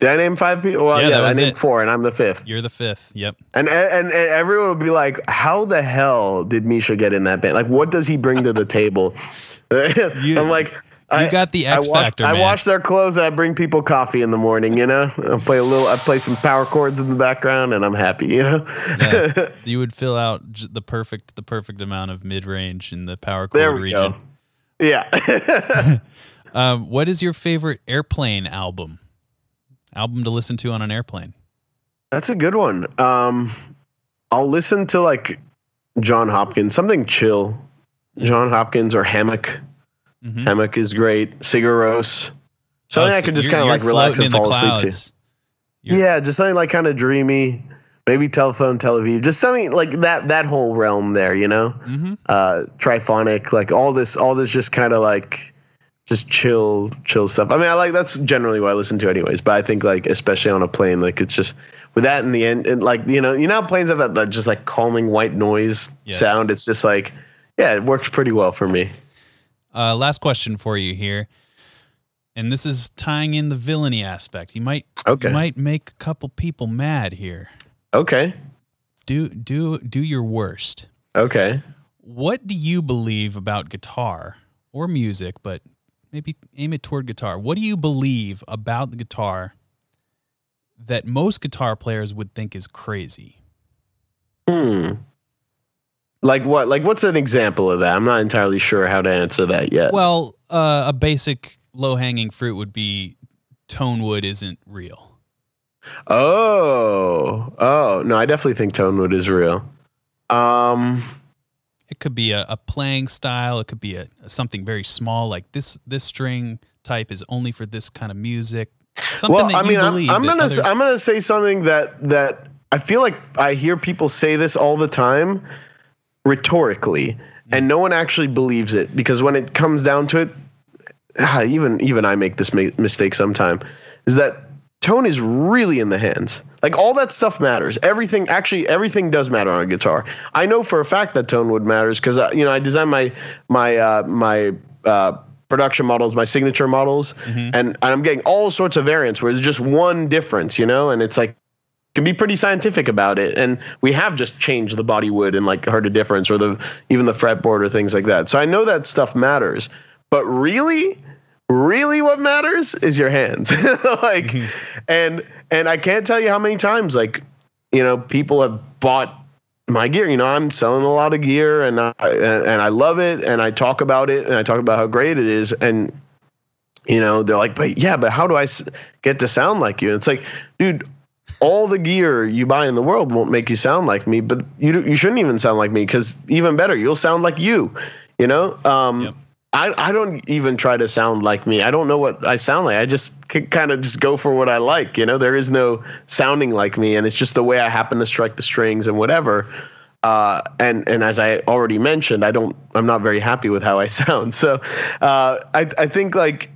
Did I name five people? Well, yeah, yeah I named it. four, and I'm the fifth. You're the fifth, yep. And, and and everyone would be like, how the hell did Misha get in that band? Like, what does he bring to the table? you, I'm like... You I, got the X I wash, factor, man. I wash their clothes, and I bring people coffee in the morning, you know? I play a little, I play some power chords in the background, and I'm happy, you know? Yeah. You would fill out the perfect the perfect amount of mid-range in the power chord there we region. Go. Yeah. um, what is your favorite airplane album? Album to listen to on an airplane? That's a good one. Um, I'll listen to, like, John Hopkins, something chill. John Hopkins or Hammock. Mm-hmm. Hammock is great. Zyglrox. Something oh, so I could just kind of like relax and fall asleep to. You're yeah, just something like kind of dreamy. maybe Telephone Tel Aviv, just something like that, that whole realm there, you know, mm-hmm. uh, Triphonic, like all this, all this just kind of like just chill, chill stuff. I mean, I like, that's generally what I listen to anyways, but I think like, especially on a plane, like it's just with that in the end, and like, you know, you know, how planes have that, that just like calming white noise yes. sound. It's just like, yeah, it works pretty well for me. Uh, last question for you here. And this is tying in the villainy aspect. You might okay. you might make a couple people mad here. Okay. Do do do your worst. Okay. What do you believe about guitar or music, but maybe aim it toward guitar? What do you believe about the guitar that most guitar players would think is crazy? Hmm. Like what? Like what's an example of that? I'm not entirely sure how to answer that yet. Well, uh, a basic low-hanging fruit would be Tonewood isn't real. Oh, oh no! I definitely think Tonewood is real. Um, it could be a, a playing style. It could be a, a something very small, like this. This string type is only for this kind of music. Something well, that I mean, you believe I'm, I'm gonna others... I'm gonna say something that that I feel like I hear people say this all the time, rhetorically, mm-hmm. and no one actually believes it, because when it comes down to it. even even I make this mistake sometime, is that tone is really in the hands. Like all that stuff matters. Everything, actually everything does matter on a guitar. I know for a fact that tone wood matters, because uh, you know, I designed my my uh, my uh, production models, my signature models, mm-hmm. and I'm getting all sorts of variants where there's just one difference, you know, and it's like, can be pretty scientific about it. And we have just changed the body wood and like heard a difference, or the even the fretboard or things like that. So I know that stuff matters. But really, really what matters is your hands. Like, mm-hmm. and and I can't tell you how many times, like, you know, people have bought my gear. You know, I'm selling a lot of gear, and I, and I love it, and I talk about it, and I talk about how great it is. And, you know, they're like, but yeah, but how do I get to sound like you? And it's like, dude, all the gear you buy in the world won't make you sound like me, but you, you shouldn't even sound like me, because even better, you'll sound like you, you know? Um, yep. I, I don't even try to sound like me. I don't know what I sound like. I just kind of just go for what I like. You know, there is no sounding like me, and it's just the way I happen to strike the strings and whatever. Uh, and and as I already mentioned, I don't. I'm not very happy with how I sound. So uh, I I think like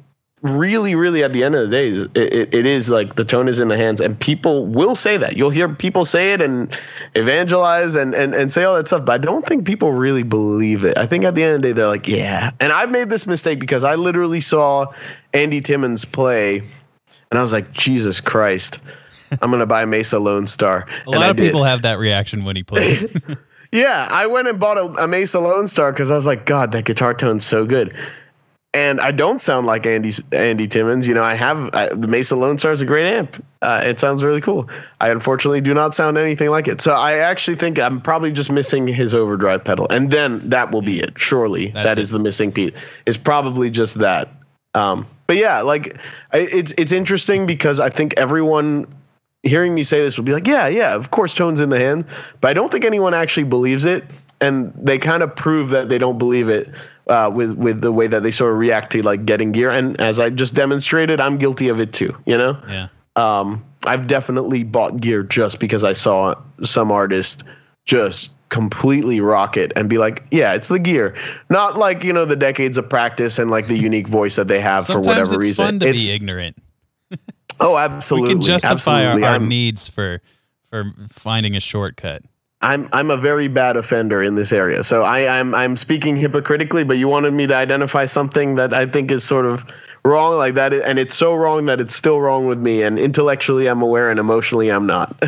really, really at the end of the day, it, it it is like the tone is in the hands, and people will say that. You'll hear people say it and evangelize and and and say all that stuff, but I don't think people really believe it. I think at the end of the day they're like, yeah. And I've made this mistake, because I literally saw Andy Timmons play and I was like, Jesus Christ, I'm gonna buy Mesa Lone Star. A lot of people have that reaction when he plays. Yeah, I went and bought a, a Mesa Lone Star because I was like, God, that guitar tone's so good. And I don't sound like Andy Andy Timmons. You know, I have I, the Mesa Lone Star is a great amp. Uh, it sounds really cool. I unfortunately do not sound anything like it. So I actually think I'm probably just missing his overdrive pedal. And then that will be it. Surely That's that is it. the missing piece. It's probably just that. Um, but yeah, like I, it's it's interesting, because I think everyone hearing me say this will be like, yeah, yeah, of course, tone's in the hand. But I don't think anyone actually believes it. And they kind of prove that they don't believe it uh, with with the way that they sort of react to like getting gear. And as I just demonstrated, I'm guilty of it too. You know, yeah. Um, I've definitely bought gear just because I saw some artist just completely rock it and be like, yeah, it's the gear, not like, you know, the decades of practice and like the unique voice that they have for whatever it's reason. Fun to it's, be ignorant. Oh, absolutely. We can justify absolutely. our, our needs for for finding a shortcut. I'm I'm a very bad offender in this area, so I, I'm I'm speaking hypocritically. But you wanted me to identify something that I think is sort of wrong, like that, and it's so wrong that it's still wrong with me. And intellectually, I'm aware, and emotionally, I'm not.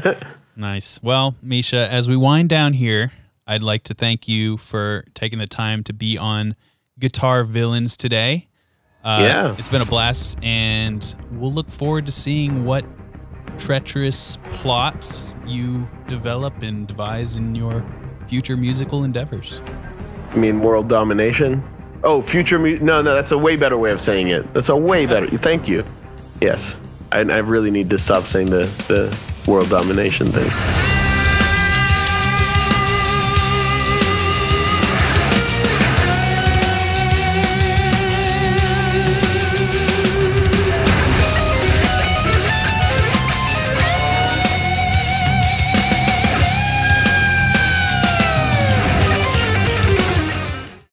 Nice. Well, Misha, as we wind down here, I'd like to thank you for taking the time to be on Guitar Villains today. Uh, yeah, it's been a blast, and we'll look forward to seeing what treacherous plots you develop and devise in your future musical endeavors. I mean, world domination. Oh, future mu no, no, that's a way better way of saying it. That's a way better. Thank you. Yes, I, I really need to stop saying the the world domination thing.